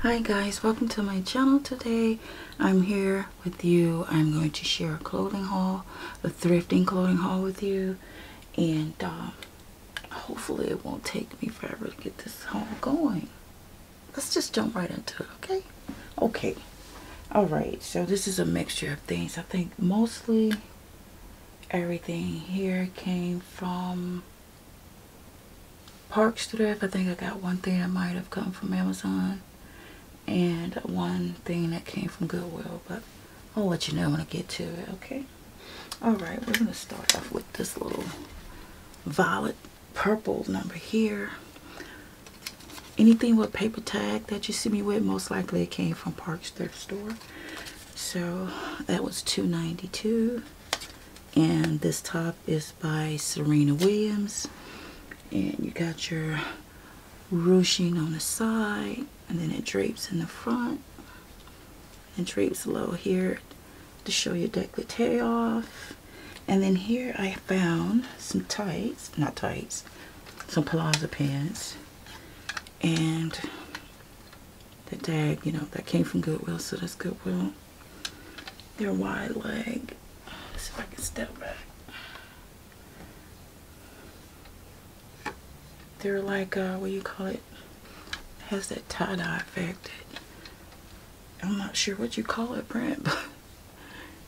Hi guys, welcome to my channel. Today I'm here with you. I'm going to share a clothing haul, a thrifting clothing haul with you, and hopefully it won't take me forever to get this haul going. Let's just jump right into it. Okay, all right, so this is a mixture of things. I think mostly everything here came from Parks Thrift. I think I got one thing that might have come from Amazon and one thing that came from Goodwill, but I'll let you know when I get to it, okay? Alright, we're gonna start off with this little violet purple number here. Anything with paper tag that you see me with, most likely it came from Parks Thrift Store. So that was $2.92. And this top is by Serena Williams. And you got your ruching on the side, and then it drapes in the front and drapes low here to show your décolleté off. And then here I found some tights, not tights, some palazzo pants, and the tag, you know, that came from Goodwill, so that's Goodwill. They're wide leg. Let's see if I can step back. They're like, what do you call it? Has that tie-dye effect. I'm not sure what you call it, Brent, but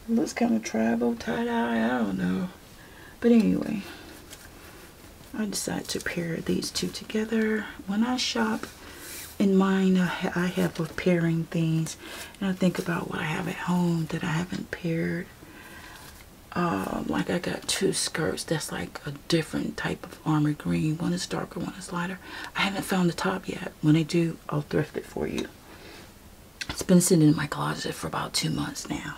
it looks kind of tribal, tie-dye, I don't know. But anyway, I decided to pair these two together. When I shop in mine, I have with pairing things, and I think about what I have at home that I haven't paired. Like I got two skirts that's like a different type of armor green. One is darker, one is lighter. I haven't found the top yet. When I do, I'll thrift it for you. It's been sitting in my closet for about 2 months now.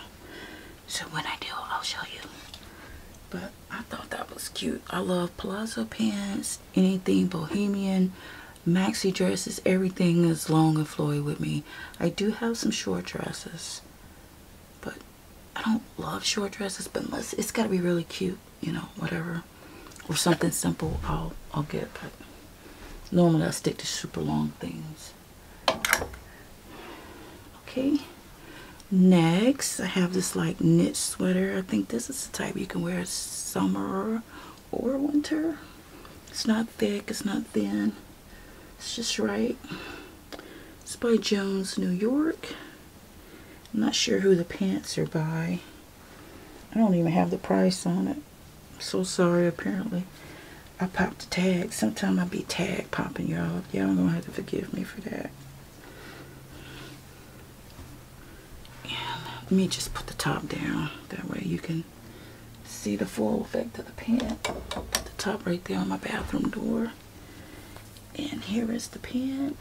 So when I do, I'll show you. But I thought that was cute. I love palazzo pants, anything bohemian, maxi dresses, everything is long and flowy with me. I do have some short dresses. I don't love short dresses, but unless it's got to be really cute, you know, whatever, or something simple, I'll get. But normally I stick to super long things. Okay, next I have this like knit sweater. I think this is the type you can wear summer or winter. It's not thick, it's not thin, it's just right. It's by Jones New York. I'm not sure who the pants are by. I don't even have the price on it. I'm so sorry, apparently. I popped the tag. Sometimes I be tag popping y'all. Y'all are gonna have to forgive me for that. Yeah, let me just put the top down. That way you can see the full effect of the pant. I'll put the top right there on my bathroom door. And here is the pant.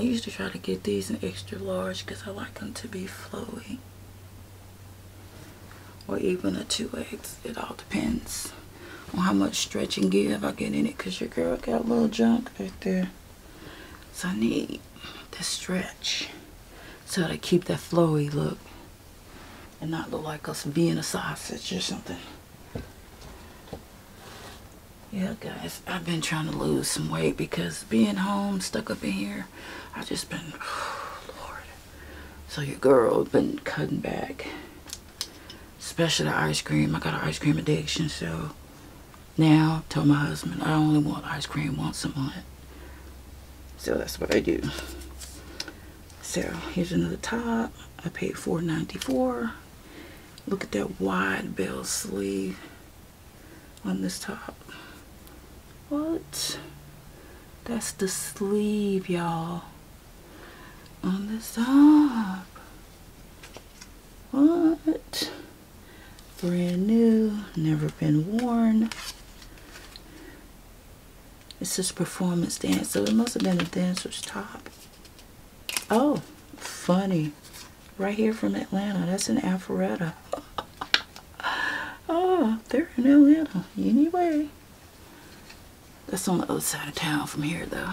I usually try to get these in extra large because I like them to be flowy. Or even a 2X. It all depends on how much stretch and give I get in it, because your girl got a little junk right there. So I need the stretch so to keep that flowy look and not look like us being a sausage or something. Yeah guys, I've been trying to lose some weight because being home, stuck up in here, I've just been, oh Lord. So your girl been cutting back, especially the ice cream. I got an ice cream addiction, so now I told my husband I only want ice cream once a month. So that's what I do. So here's another top. I paid $4.94. Look at that wide bell sleeve on this top. What? That's the sleeve, y'all. On the top. What? Brand new, never been worn. It's just performance dance, so it must have been a dancer's top. Oh, funny. Right here from Atlanta. That's in Alpharetta. Oh, they're in Atlanta. Anyway. That's on the other side of town from here though.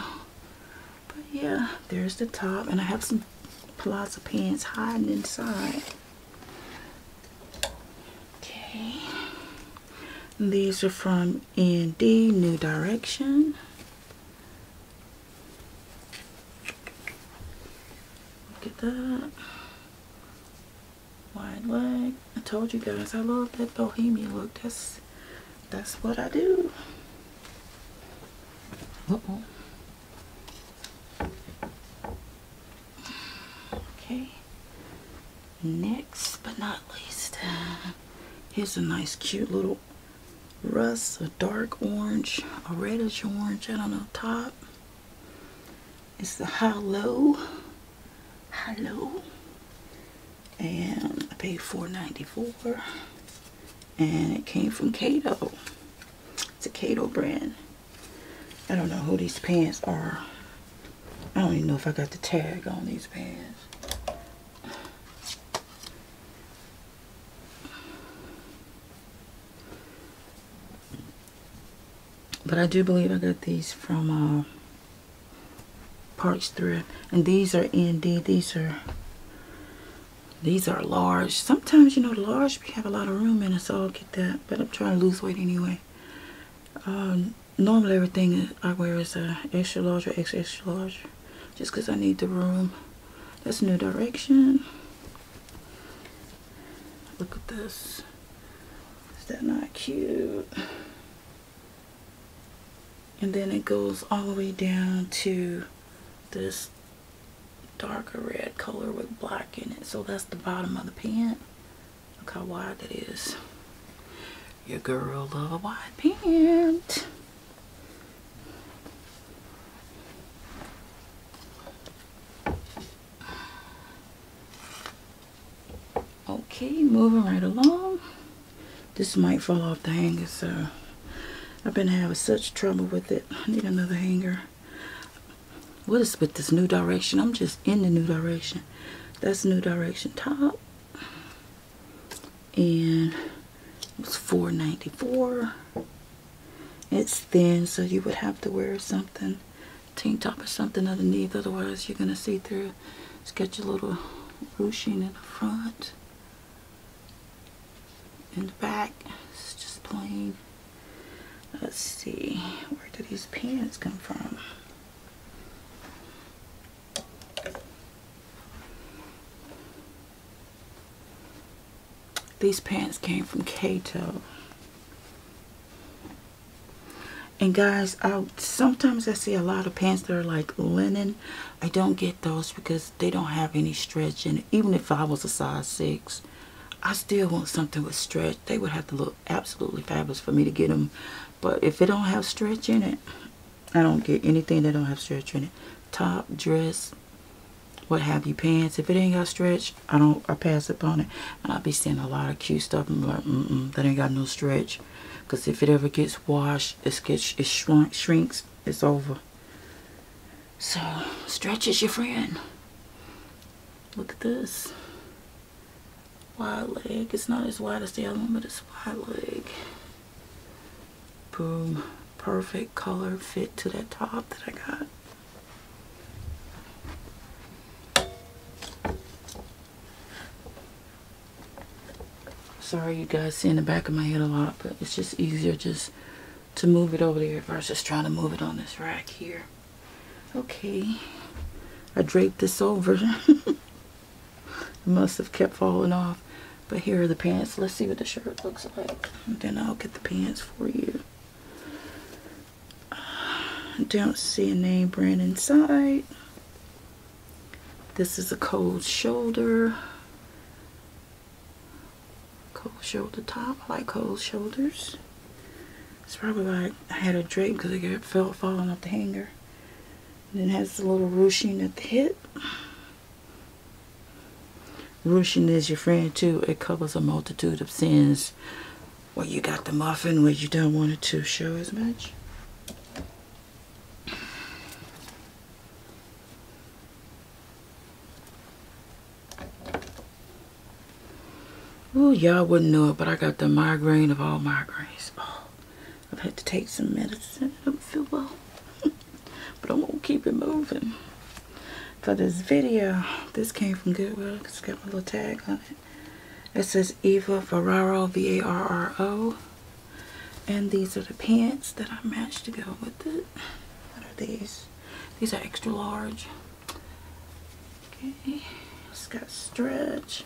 But yeah, there's the top, and I have some palazzo pants hiding inside. Okay. These are from ND, New Direction. Look at that. Wide leg. I told you guys I love that bohemian look. That's what I do. Uh-oh. Okay. Next but not least, here's a nice cute little rust, a dark orange, a reddish orange, I don't know, top. It's the high low, and I paid $4.94, and it came from Kato. It's a Kato brand. I don't know who these pants are. I don't even know if I got the tag on these pants. But I do believe I got these from Parks Thrift. And these are ND. These are large. Sometimes, you know, the large we have a lot of room in it, so I'll get that. But I'm trying to lose weight anyway. Normally everything I wear is extra large or extra large, just because I need the room. That's New Direction. Look at this. Is that not cute? And then it goes all the way down to this darker red color with black in it. So that's the bottom of the pant. Look how wide that is. Your girl love a wide pant. Okay, moving right along. This might fall off the hanger, so I've been having such trouble with it. I need another hanger. What is with this New Direction? I'm just in the New Direction. That's New Direction top. And it was $4.94. It's thin, so you would have to wear something, tank top or something underneath. Otherwise, you're going to see through. It's got your little ruching in the front. In the back, it's just plain. Let's see, where did these pants come from? These pants came from Kato. And guys, sometimes I see a lot of pants that are like linen. I don't get those because they don't have any stretch in it. Even if I was a size 6, I still want something with stretch. They would have to look absolutely fabulous for me to get them. But if it don't have stretch in it, I don't get anything that don't have stretch in it. Top, dress, what have you, pants. If it ain't got stretch, I pass up on it. And I'll be seeing a lot of cute stuff. I'm like, that ain't got no stretch. Because if it ever gets washed, it shrinks, it's over. So, stretch is your friend. Look at this. Wide leg. It's not as wide as the other one, but it's wide leg. Boom, perfect color fit to that top that I got. Sorry you guys see in the back of my head a lot, but it's just easier just to move it over there versus trying to move it on this rack here. Okay, I draped this over. It must have kept falling off. But here are the pants. Let's see what the shirt looks like, and then I'll get the pants for you. Don't see a name brand inside. This is a cold shoulder top. I like cold shoulders. It's probably like I had a drape because it felt falling off the hanger. And then it has the little ruching at the hip. Ruching is your friend too. It covers a multitude of sins. Where you got the muffin, where you don't want it to show as much. Ooh, y'all wouldn't know it, but I got the migraine of all migraines. Oh, I've had to take some medicine. I don't feel well. But I'm gonna keep it moving. For this video, this came from Goodwill. It's got my little tag on it. It says Eva Ferraro, V-A-R-R-O. And these are the pants that I matched to go with it. What are these? These are extra large. Okay, it's got stretch.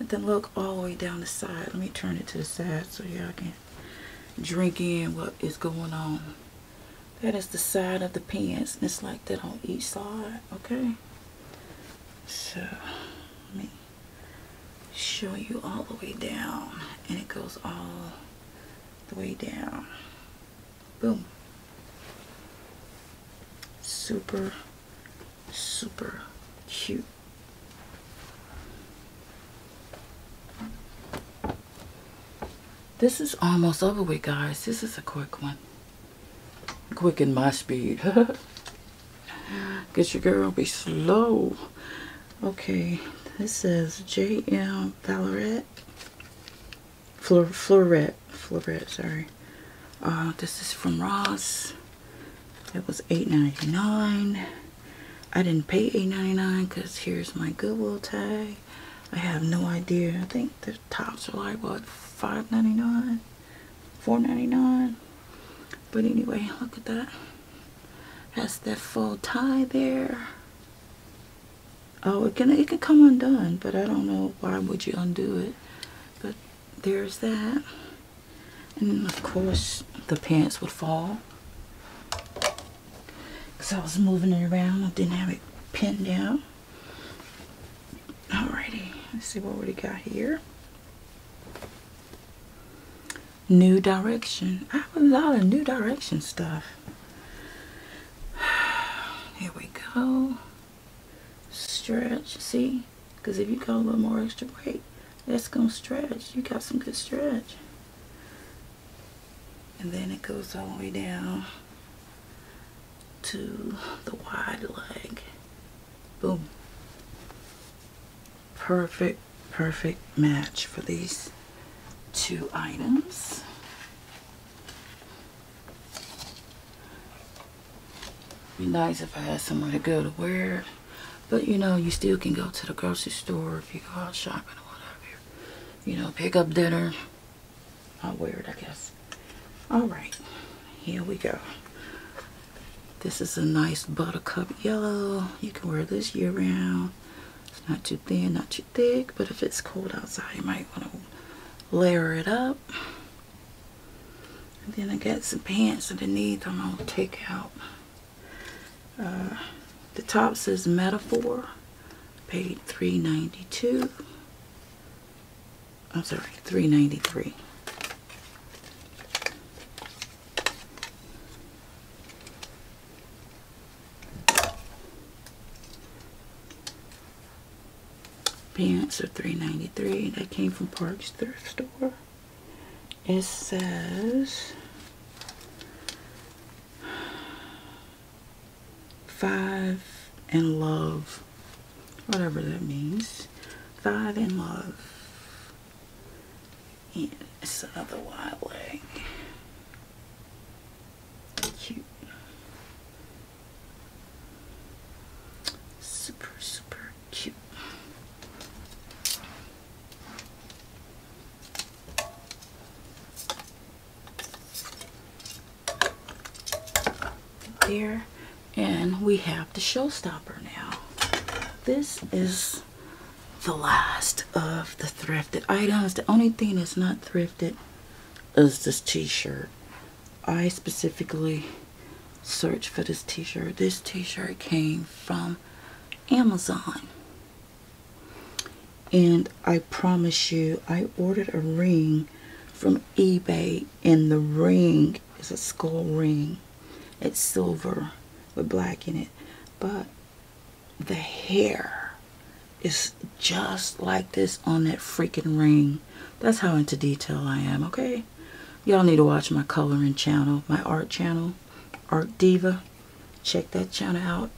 And then look all the way down the side. Let me turn it to the side so y'all can drink in what is going on. That is the side of the pants. And it's like that on each side. Okay. So, let me show you all the way down. And it goes all the way down. Boom. Super, super cute. This is almost over with, guys. This is a quick one. Quick in my speed. Get your girl, be slow. Okay, this says JM Vallorette. Florette, sorry. This is from Ross. It was $8.99. I didn't pay $8.99 because here's my Goodwill tag. I have no idea. I think the tops are like, what, $5.99? $4.99? But anyway, look at that. Has that full tie there. Oh, it can come undone, but I don't know why would you undo it. But there's that. And of course, the pants would fall. Because I was moving it around. I didn't have it pinned down. Alrighty, let's see what we got here. New Direction. I have a lot of New Direction stuff. Here we go. Stretch, see? Because if you go a little more extra weight, that's going to stretch. You got some good stretch. And then it goes all the way down to the wide leg. Boom. Perfect, perfect match for these two items. Be nice if I had somewhere to go to wear, but you know, you still can go to the grocery store if you go out shopping or whatever. You know, pick up dinner. I'll wear it, I guess. All right, here we go. This is a nice buttercup yellow. You can wear this year round. It's not too thin, not too thick, but if it's cold outside, you might want to layer it up. And then I got some pants underneath I'm going to take out. The top says Metaphor. Paid $3.92. I'm sorry, $3.93. Pants are $3.93. That came from Parks Thrift Store. It says Five and Love, whatever that means. Five and Love. Yeah, it's another wide leg. Cute. Super, super cute. There. And we have the showstopper now. This is the last of the thrifted items. The only thing that's not thrifted is this t-shirt. I specifically searched for this t-shirt. This t-shirt came from Amazon. And I promise you, I ordered a ring from eBay, and the ring is a skull ring. It's silver with black in it, but the hair is just like this on that freaking ring. That's how into detail I am, okay? Y'all need to watch my coloring channel, my art channel, Art Diva. Check that channel out.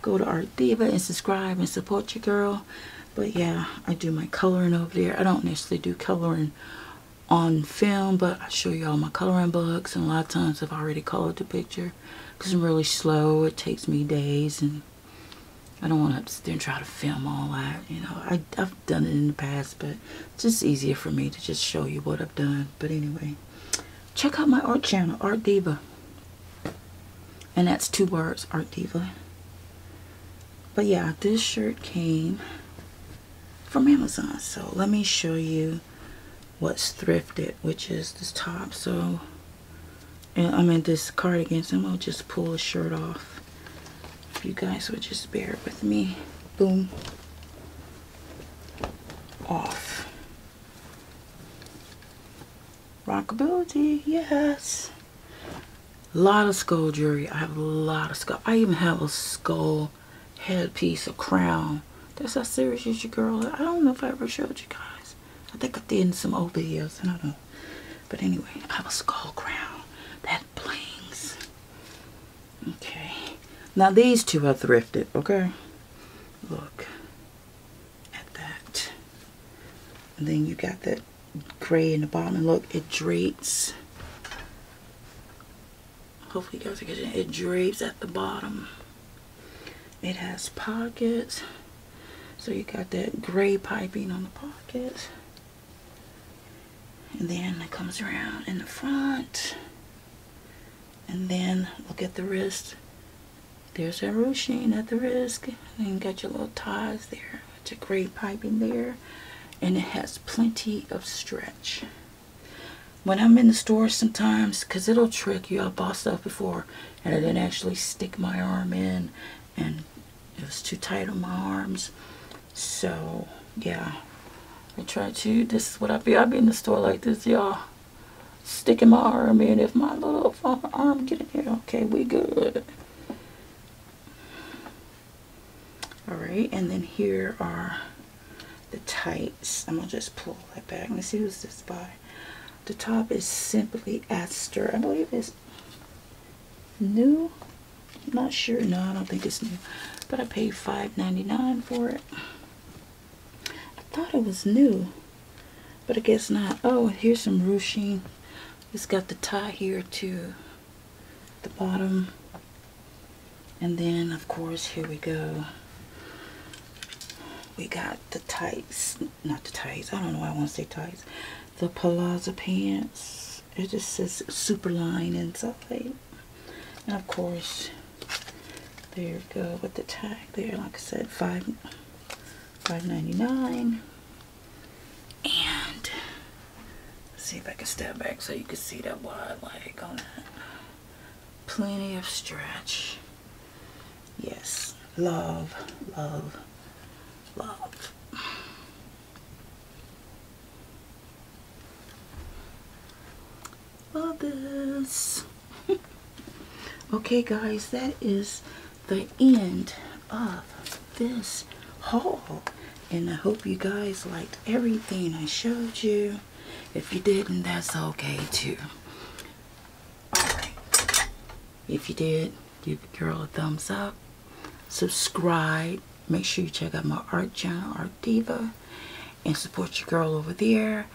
Go to Art Diva and subscribe and support your girl. But yeah, I do my coloring over there. I don't necessarily do coloring on film, but I show y'all my coloring books, and a lot of times I've already colored the picture because I'm really slow. It takes me days, and I don't want to sit there and try to film all that. You know, I've done it in the past, but it's just easier for me to just show you what I've done. But anyway, check out my art channel, Art Diva. And that's 2 words, Art Diva. But yeah, this shirt came from Amazon. So let me show you what's thrifted, which is this top. So, and I'm in this cardigan, so I'm going to just pull the shirt off. If you guys would just bear with me. Boom. Off. Rockability, yes. A lot of skull jewelry. I have a lot of skull. I even have a skull headpiece, a crown. That's how serious is your girl. I don't know if I ever showed you guys. I think I did in some old videos. I don't know. But anyway, I have a skull crown that blings. Okay. Now these 2 are thrifted, okay? Look at that. And then you got that gray in the bottom. And look, it drapes. Hopefully you guys are getting it. It drapes at the bottom. It has pockets. So you got that gray piping on the pockets. And then it comes around in the front. And then look at the wrist. There's that ruching at the wrist. And then you got your little ties there. It's a gray piping there. And it has plenty of stretch. When I'm in the store sometimes, because it'll trick you. I bought stuff before and I didn't actually stick my arm in. And it was too tight on my arms. So, yeah. I try to. This is what I be. I be in the store like this, y'all. Sticking my arm in. If my little arm get in here, okay, we good. Alright, and then here are the tights. I'm going to just pull that back. Let's see who's this by. The top is Simply Aster. I believe it's new. I'm not sure. No, I don't think it's new. But I paid $5.99 for it. I thought it was new, but I guess not. Oh, here's some ruching. It's got the tie here to the bottom. And then, of course, here we go. We got the tights. Not the tights. I don't know why I want to say tights. The palazzo pants. It just says super line inside. And, of course, there you go with the tag there. Like I said, $5.99. And let's see if I can step back so you can see that wide leg on that. Plenty of stretch. Yes. Love, love, love. Love this. Okay, guys, that is the end of this haul, and I hope you guys liked everything I showed you. If you didn't, that's okay too. Alright, if you did, give the girl a thumbs up, subscribe, make sure you check out my art channel, Art Diva, and support your girl over there,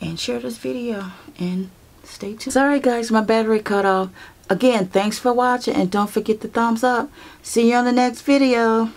and share this video, and stay tuned. Sorry guys, my battery cut off. Again, thanks for watching and don't forget the thumbs up. See you on the next video.